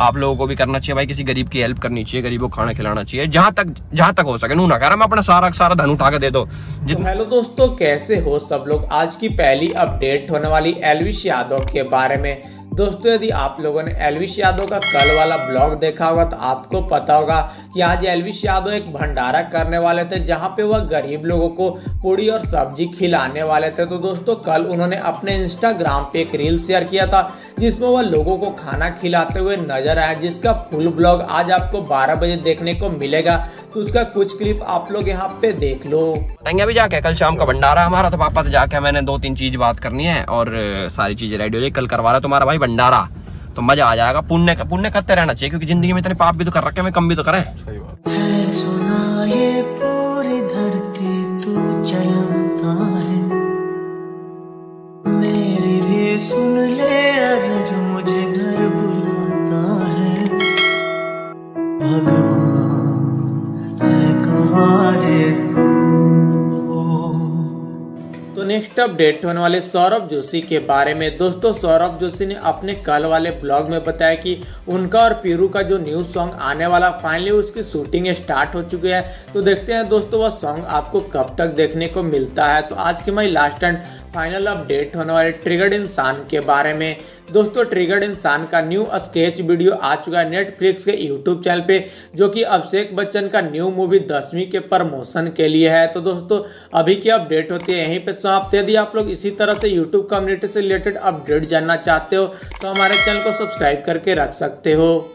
आप लोगों को भी करना चाहिए भाई, किसी गरीब की हेल्प करनी चाहिए, गरीबों को खाना खिलाना चाहिए जहाँ तक हो सके। नू ना कह रहा मैं अपना सारा धन उठा के दे दो। हेलो दोस्तों, कैसे हो सब लोग। आज की पहली अपडेट होने वाली एल्विश यादव के बारे में। दोस्तों यदि आप लोगों ने एल्विश यादव का कल वाला ब्लॉग देखा होगा तो आपको पता होगा कि आज एल्विश यादव एक भंडारा करने वाले थे जहां पे वह गरीब लोगों को पूड़ी और सब्जी खिलाने वाले थे। तो दोस्तों कल उन्होंने अपने इंस्टाग्राम पे एक रील शेयर किया था जिसमें वह लोगों को खाना खिलाते हुए नजर आए, जिसका फुल ब्लॉग आज आपको 12 बजे देखने को मिलेगा। तो उसका कुछ क्लिप आप लोग यहाँ पे देख लो। अभी जाके कल शाम का भंडारा हमारा, तो पापा तो जाके मैंने 2-3 चीज बात करनी है और सारी चीजें रेडी हो जाए। कल करवा रहा तुम्हारा भाई भंडारा, तो मजा आ जाएगा। पुण्य करते रहना चाहिए क्योंकि जिंदगी में इतने पाप भी तो कर रखे हैं, कम भी तो करें। सही बात है। सुना ये पूरी धरती तू चलता है, मेरी भी सुन ले अर्ज़, मुझे घर बुलाता है भगवान, है कहाँ रे तू। नेक्स्ट अपडेट होने वाले सौरभ जोशी के बारे में। दोस्तों सौरभ जोशी ने अपने कल वाले ब्लॉग में बताया कि उनका और पीरू का जो न्यू सॉन्ग आने वाला फाइनली उसकी शूटिंग स्टार्ट हो चुकी है। तो देखते हैं दोस्तों वह सॉन्ग आपको कब तक देखने को मिलता है। तो आज की हमारी लास्ट एंड फाइनल अपडेट होने वाले ट्रिगर्ड इंसान के बारे में। दोस्तों ट्रिगर्ड इंसान का न्यू स्केच वीडियो आ चुका है नेटफ्लिक्स के यूट्यूब चैनल पे, जो कि अभिषेक बच्चन का न्यू मूवी 10वीं के प्रमोशन के लिए है। तो दोस्तों अभी की अपडेट होती है यहीं पे समाप्त। यदि आप लोग इसी तरह से यूट्यूब कम्युनिटी से रिलेटेड अपडेट जानना चाहते हो तो हमारे चैनल को सब्सक्राइब करके रख सकते हो।